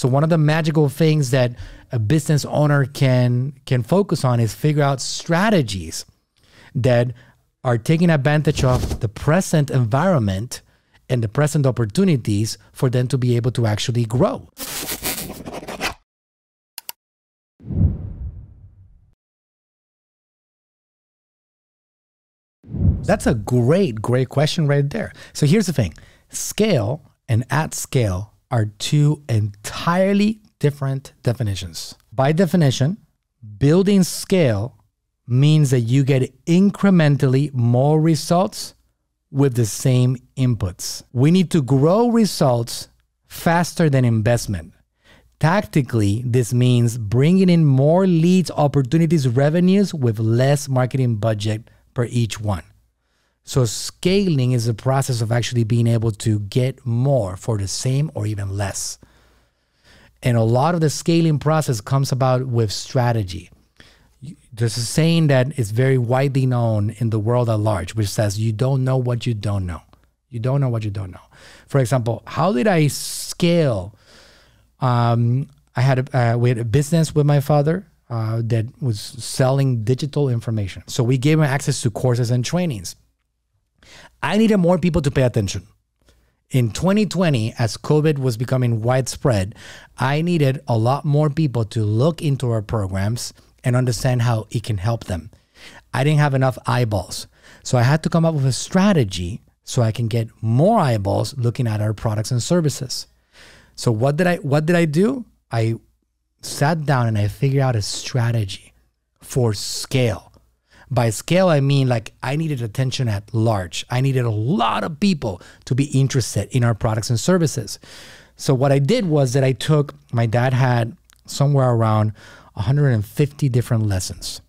So one of the magical things that a business owner can focus on is figure out strategies that are taking advantage of the present environment and the present opportunities for them to be able to actually grow. That's a great, great question right there. So here's the thing. Scale and at scale are two entirely different definitions. By definition, building scale means that you get incrementally more results with the same inputs. We need to grow results faster than investment. Tactically, this means bringing in more leads, opportunities, revenues with less marketing budget per each one. So scaling is the process of actually being able to get more for the same or even less. And a lot of the scaling process comes about with strategy. There's a saying that is very widely known in the world at large, which says you don't know what you don't know. You don't know what you don't know. For example, how did I scale? We had a business with my father that was selling digital information. So we gave him access to courses and trainings. I needed more people to pay attention. In 2020, as COVID was becoming widespread, I needed a lot more people to look into our programs and understand how it can help them. I didn't have enough eyeballs. So I had to come up with a strategy so I can get more eyeballs looking at our products and services. So what did I do? I sat down and I figured out a strategy for scale. By scale, I mean like I needed attention at large. I needed a lot of people to be interested in our products and services. So what I did was that I took, my dad had somewhere around 150 different lessons.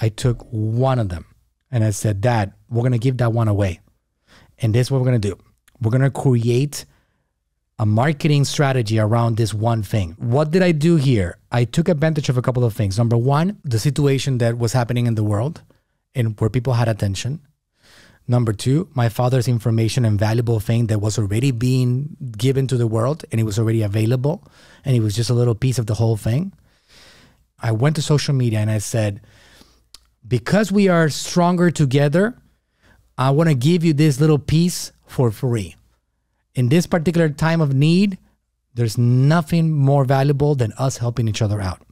I took one of them and I said, Dad, we're going to give that one away. And this is what we're going to do. We're going to create a marketing strategy around this one thing. What did I do here? I took advantage of a couple of things. Number one, the situation that was happening in the world and where people had attention. Number two, my father's information and valuable thing that was already being given to the world and it was already available and it was just a little piece of the whole thing. I went to social media and I said, because we are stronger together, I want to give you this little piece for free. In this particular time of need, there's nothing more valuable than us helping each other out.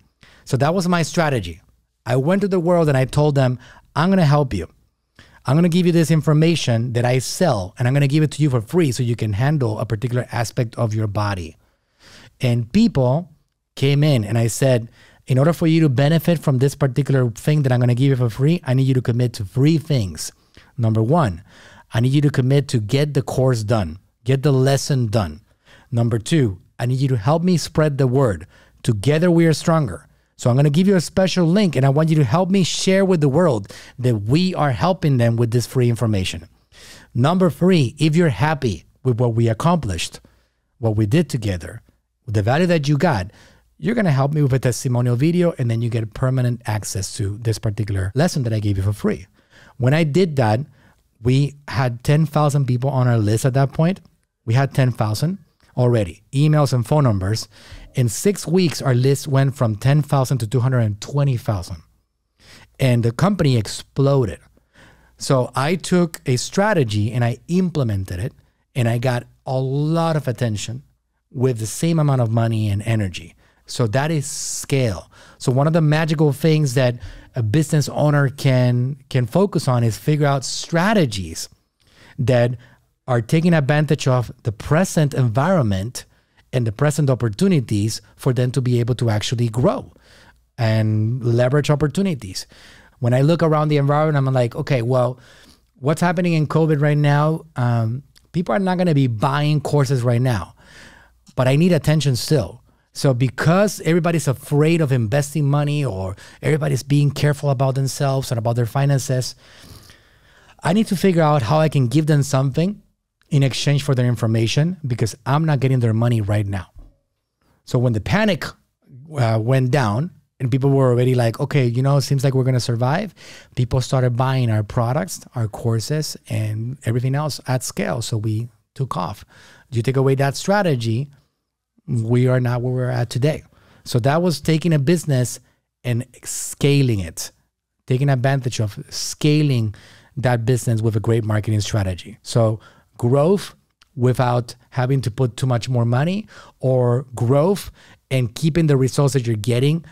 So that was my strategy. I went to the world and I told them, I'm going to help you. I'm going to give you this information that I sell and I'm going to give it to you for free so you can handle a particular aspect of your body. And people came in and I said, in order for you to benefit from this particular thing that I'm going to give you for free, I need you to commit to three things. Number one, I need you to commit to get the course done. Get the lesson done. Number two, I need you to help me spread the word. Together we are stronger. So I'm going to give you a special link and I want you to help me share with the world that we are helping them with this free information. Number three, if you're happy with what we accomplished, what we did together, with the value that you got, you're going to help me with a testimonial video and then you get permanent access to this particular lesson that I gave you for free. When I did that, we had 10,000 people on our list at that point. We had 10,000 already, emails and phone numbers. In 6 weeks, our list went from 10,000 to 220,000. And the company exploded. So I took a strategy and I implemented it. And I got a lot of attention with the same amount of money and energy. So that is scale. So one of the magical things that a business owner can focus on is figure out strategies that are taking advantage of the present environment and the present opportunities for them to be able to actually grow and leverage opportunities. When I look around the environment, I'm like, okay, well, what's happening in COVID right now? People are not going to be buying courses right now, but I need attention still. So because everybody's afraid of investing money or everybody's being careful about themselves and about their finances, I need to figure out how I can give them something in exchange for their information because I'm not getting their money right now. So when the panic went down and people were already like, okay, you know, it seems like we're going to survive. People started buying our products, our courses, and everything else at scale. So we took off. You take away that strategy, we are not where we're at today. So that was taking a business and scaling it, taking advantage of scaling that business with a great marketing strategy. So growth without having to put too much more money, or growth and keeping the results that you're getting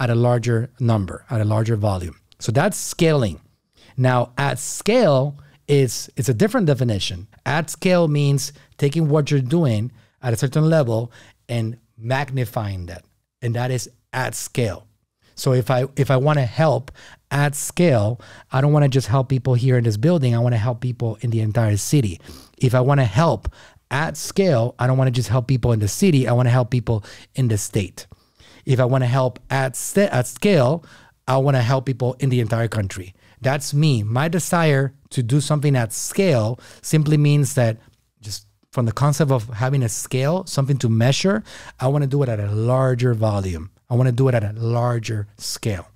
at a larger number, at a larger volume. So that's scaling. Now at scale, it's a different definition. At scale means taking what you're doing at a certain level and magnifying that. And that is at scale. So if I want to help at scale, I don't want to just help people here in this building. I want to help people in the entire city. If I want to help at scale, I don't want to just help people in the city. I want to help people in the state. If I want to help at scale, I want to help people in the entire country. That's me. My desire to do something at scale simply means that, just from the concept of having a scale, something to measure, I want to do it at a larger volume. I want to do it at a larger scale.